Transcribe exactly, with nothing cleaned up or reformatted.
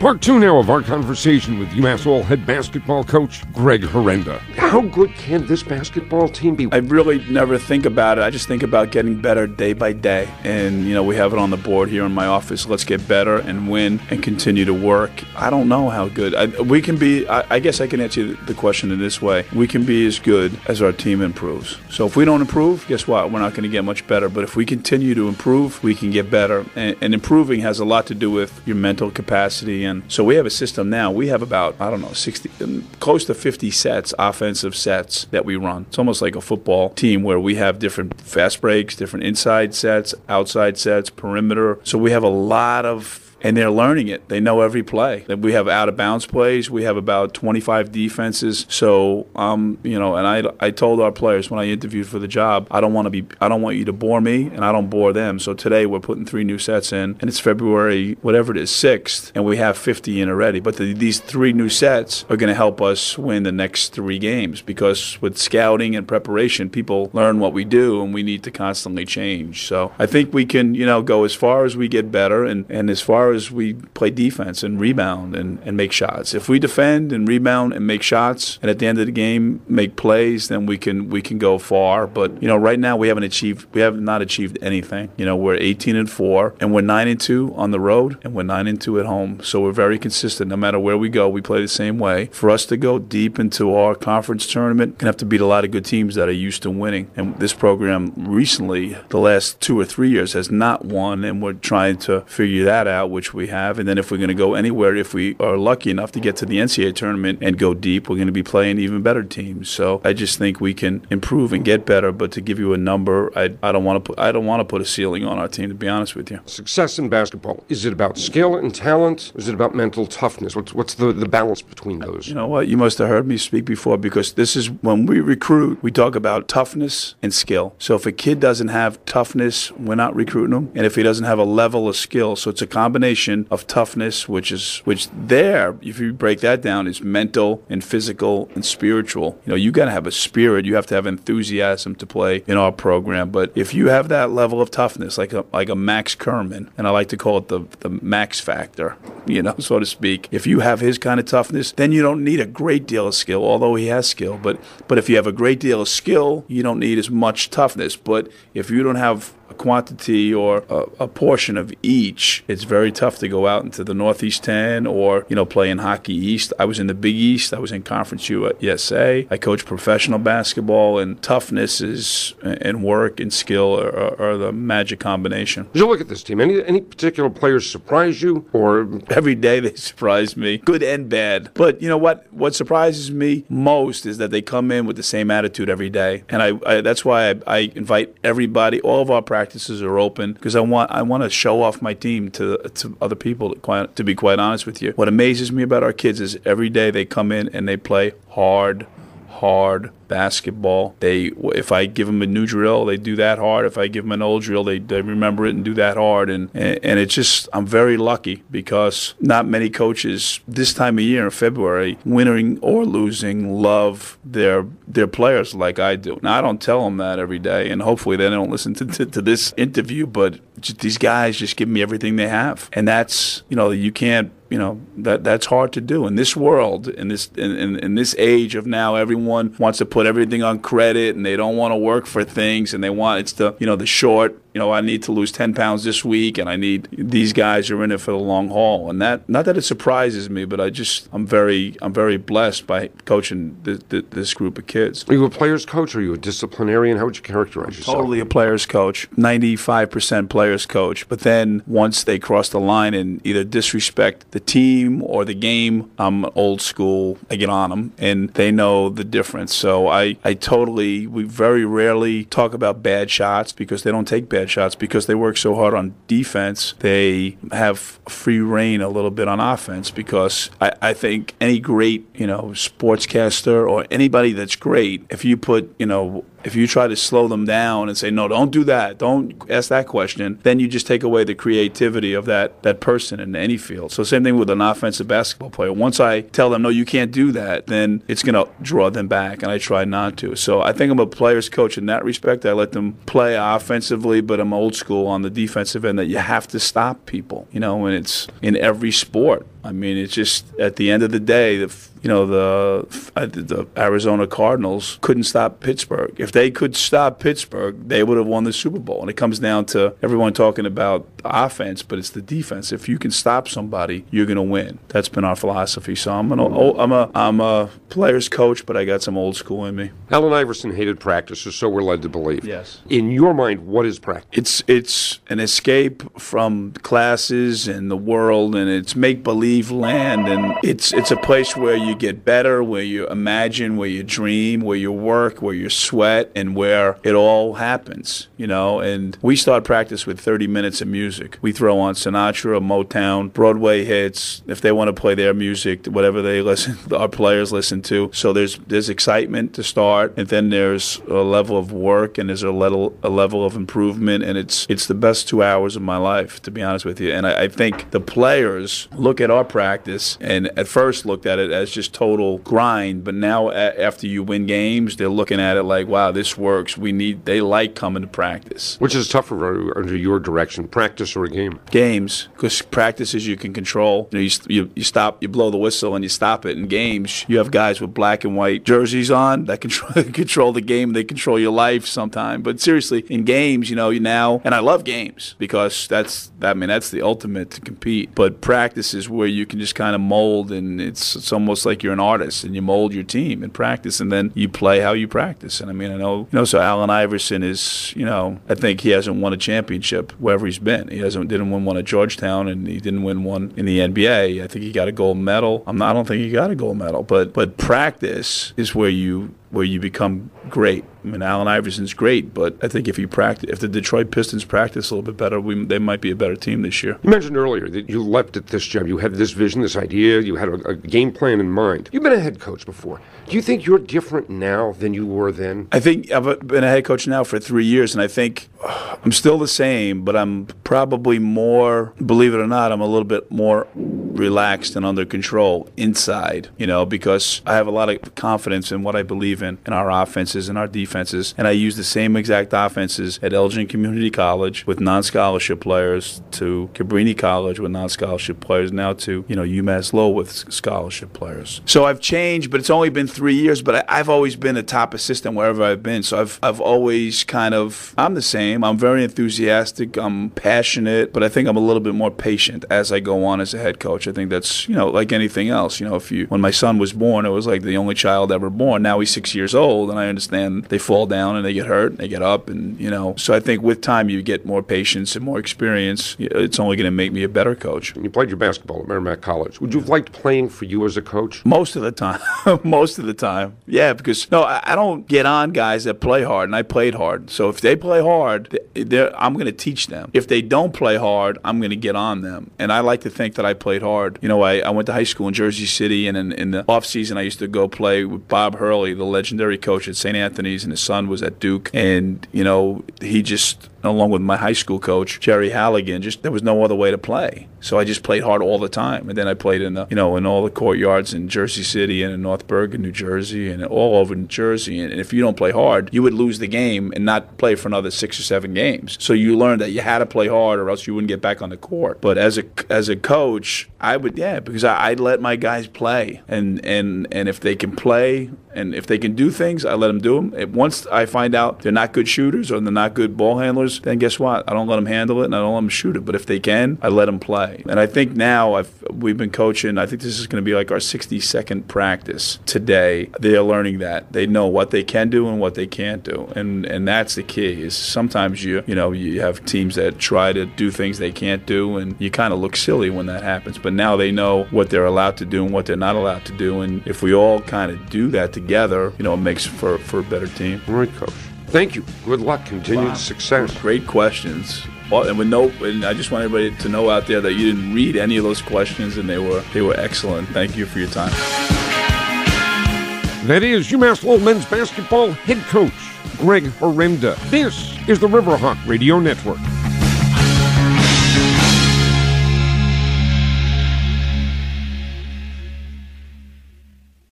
Part two now of our conversation with UMass Lowell head basketball coach Greg Herenda. How good can this basketball team be? I really never think about it. I just think about getting better day by day. And, you know, we have it on the board here in my office. Let's get better and win and continue to work. I don't know how good. I, we can be, I, I guess I can answer the question in this way. We can be as good as our team improves. So if we don't improve, guess what? We're not going to get much better. But if we continue to improve, we can get better. And, and improving has a lot to do with your mental capacity. And so we have a system now. We have about, I don't know, sixty, close to fifty sets, offensive sets that we run. It's almost like a football team where we have different fast breaks, different inside sets, outside sets, perimeter. So we have a lot of, and they're learning it. They know every play. We have out-of-bounds plays. We have about twenty-five defenses. So, um, you know, and I, I told our players when I interviewed for the job, I don't want to be, I don't want you to bore me, and I don't bore them. So today we're putting three new sets in, and it's February, whatever it is, sixth, and we have fifty in already. But the, these three new sets are going to help us win the next three games, because with scouting and preparation, people learn what we do, and we need to constantly change. So I think we can, you know, go as far as we get better, and, and as far as we play defense and rebound and, and make shots. If we defend and rebound and make shots, and at the end of the game make plays, then we can we can go far. But you know, right now we haven't achieved we have not achieved anything. You know, we're eighteen and four, and we're nine and two on the road, and we're nine and two at home. So we're very consistent. No matter where we go, we play the same way. For us to go deep into our conference tournament, we're gonna have to beat a lot of good teams that are used to winning. And this program recently, the last two or three years, has not won, and we're trying to figure that out, which we have. And then if we're going to go anywhere, if we are lucky enough to get to the N C A A tournament and go deep, we're going to be playing even better teams. So I just think we can improve and get better. But to give you a number, I, I don't want to put, I don't want to put a ceiling on our team, to be honest with you. Success in basketball, is it about skill and talent? Is it about mental toughness? What's, what's the, the balance between those? You know what? You must have heard me speak before, because this is when we recruit, we talk about toughness and skill. So if a kid doesn't have toughness, we're not recruiting him. And if he doesn't have a level of skill, so it's a combination of toughness, which is which there, if you break that down, is mental and physical and spiritual. You know, you got to have a spirit. You have to have enthusiasm to play in our program. But if you have that level of toughness, like a like a Max Kerman, and I like to call it the the Max factor, you know, so to speak. If you have his kind of toughness, then you don't need a great deal of skill, although he has skill. But but if you have a great deal of skill, you don't need as much toughness. But if you don't have a quantity or a, a portion of each, it's very tough to go out into the Northeast Ten or, you know, play in Hockey East. I was in the Big East. I was in Conference U S A. I coached professional basketball, and toughness is, and work and skill are, are the magic combination. As you look at this team, any any particular players surprise you? Or every day they surprise me, good and bad. But you know what? What surprises me most is that they come in with the same attitude every day, and I, I that's why I, I invite everybody. All of our practice practices are open, because I want I want to show off my team to to other people, to, quite, to be quite honest with you. What amazes me about our kids is every day they come in and they play hard, hard basketball. They, if I give them a new drill, they do that hard. If I give them an old drill, they, they remember it and do that hard. And, and and it's just, I'm very lucky, because not many coaches this time of year in February, winning or losing, love their their players like I do. Now I don't tell them that every day, and hopefully they don't listen to to, to this interview. But just, these guys just give me everything they have, and that's, you know, you can't, you know, that that's hard to do in this world, in this in, in, in this age of now. Everyone wants to put Put everything on credit, and they don't want to work for things, and they want, it's the, you know, the short, you know, I need to lose ten pounds this week, and I need, these guys are in it for the long haul. And that, not that it surprises me, but I just, I'm very, I'm very blessed by coaching th- th- this group of kids. Are you a player's coach, or are you a disciplinarian? How would you characterize yourself? Totally a player's coach, ninety-five percent player's coach. But then once they cross the line and either disrespect the team or the game, I'm old school. I get on them, and they know the difference. So I, I totally, we very rarely talk about bad shots, because they don't take bad shots, because they work so hard on defense. They have free reign a little bit on offense, because I, I think any great, you know, sportscaster or anybody that's great, if you put, you know, if you try to slow them down and say, no, don't do that, don't ask that question, then you just take away the creativity of that, that person in any field. So same thing with an offensive basketball player. Once I tell them, no, you can't do that, then it's going to draw them back, and I try not to. So I think I'm a player's coach in that respect. I let them play offensively, but I'm old school on the defensive end, that you have to stop people, you know, and it's in every sport. I mean, it's just at the end of the day, the you know the the Arizona Cardinals couldn't stop Pittsburgh. If they could stop Pittsburgh, they would have won the Super Bowl. And it comes down to everyone talking about offense, but it's the defense. If you can stop somebody, you're going to win. That's been our philosophy. So I'm an old, I'm a I'm a player's coach, but I got some old school in me. Allen Iverson hated practice, or so we're led to believe. Yes. In your mind, what is practice? It's it's an escape from classes and the world, and it's make believe. Land, and it's it's a place where you get better, where you imagine, where you dream, where you work, where you sweat, and where it all happens, you know. And we start practice with thirty minutes of music. We throw on Sinatra, Motown, Broadway hits, if they want to play their music, whatever they listen, our players listen to. So there's there's excitement to start, and then there's a level of work, and there's a level a level of improvement, and it's it's the best two hours of my life, to be honest with you. And I, I think the players look at our practice and at first looked at it as just total grind, but now a- after you win games, they're looking at it like, wow, this works. We need they like coming to practice, which is tougher under your direction, practice or a game? Games, because practices you can control. You know, you, you you stop, you blow the whistle, and you stop it. In games, you have guys with black and white jerseys on that control control the game. They control your life sometimes. But seriously, in games, you know, you now and I love games because that's I mean that's the ultimate to compete. But practices where you can just kind of mold, and it's it's almost like you're an artist, and you mold your team in practice, and then you play how you practice. And I mean, I know, you know, so Allen Iverson is, you know, I think he hasn't won a championship wherever he's been. He hasn't didn't win one at Georgetown, and he didn't win one in the N B A. I think he got a gold medal. I'm not, I don't think he got a gold medal, but but practice is where you where you become great. I mean, Allen Iverson's great, but I think if you practice, if the Detroit Pistons practice a little bit better, we, they might be a better team this year. You mentioned earlier that you leapt at this job. You had this vision, this idea. You had a, a game plan in mind. You've been a head coach before. Do you think you're different now than you were then? I think I've been a head coach now for three years, and I think uh, I'm still the same, but I'm probably more, believe it or not, I'm a little bit more relaxed and under control inside, you know, because I have a lot of confidence in what I believe in, in our offenses and our defenses, and I use the same exact offenses at Elgin Community College with non-scholarship players, to Cabrini College with non-scholarship players, now to, you know, UMass Lowell with scholarship players. So I've changed, but it's only been three years, but I, I've always been a top assistant wherever I've been, so I've, I've always kind of, I'm the same, I'm very enthusiastic, I'm passionate, but I think I'm a little bit more patient as I go on as a head coach. I think that's, you know, like anything else. You know, if you, when my son was born, it was like the only child ever born. Now he's six years old, and I understand they fall down and they get hurt and they get up, and, you know, so I think with time you get more patience and more experience. It's only going to make me a better coach. You played your basketball at Merrimack College. Would you have liked playing for you as a coach? Most of the time. Most of the time. Yeah, because, no, I, I don't get on guys that play hard, and I played hard. So if they play hard, they're, I'm going to teach them. If they don't play hard, I'm going to get on them. And I like to think that I played hard. You know, I, I went to high school in Jersey City, and in, in the offseason I used to go play with Bob Hurley, the legendary coach at Saint Anthony's, and his son was at Duke. And, you know, he just, along with my high school coach, Jerry Halligan, just there was no other way to play. So I just played hard all the time. And then I played in, the, you know, in all the courtyards in Jersey City and in North Bergen, New Jersey, and all over New Jersey. And, and if you don't play hard, you would lose the game and not play for another six or seven games. So you learned that you had to play hard or else you wouldn't get back on the court. But as a, as a coach, I would, yeah, because I, I let my guys play. And, and, and if they can play and if they can do things, I let them do them. And once I find out they're not good shooters or they're not good ball handlers, then guess what? I don't let them handle it and I don't let them shoot it. But if they can, I let them play. And I think now I've, we've been coaching, I think this is going to be like our sixty-second practice today. They're learning that. They know what they can do and what they can't do. And and that's the key, is sometimes you, you know, you have teams that try to do things they can't do, and you kind of look silly when that happens. But now they know what they're allowed to do and what they're not allowed to do. And if we all kind of do that together, you know, it makes for, for a better team. All right, Coach. Thank you. Good luck. Continued wow. success. Great questions. Well, and with no, and I just want everybody to know out there that you didn't read any of those questions, and they were they were excellent. Thank you for your time. That is UMass Lowell men's basketball head coach Greg Herenda. This is the RiverHawk Radio Network.